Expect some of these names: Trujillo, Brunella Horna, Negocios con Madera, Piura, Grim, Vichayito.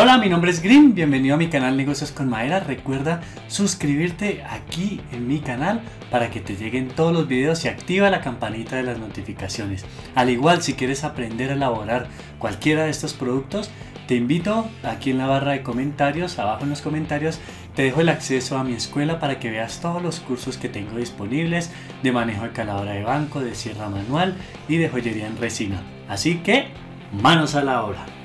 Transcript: Hola, mi nombre es Grim, bienvenido a mi canal Negocios con Madera. Recuerda suscribirte aquí en mi canal para que te lleguen todos los videos y activa la campanita de las notificaciones. Al igual, si quieres aprender a elaborar cualquiera de estos productos, te invito aquí en la barra de comentarios, abajo en los comentarios, te dejo el acceso a mi escuela para que veas todos los cursos que tengo disponibles de manejo de caladora de banco, de sierra manual y de joyería en resina. Así que, manos a la obra.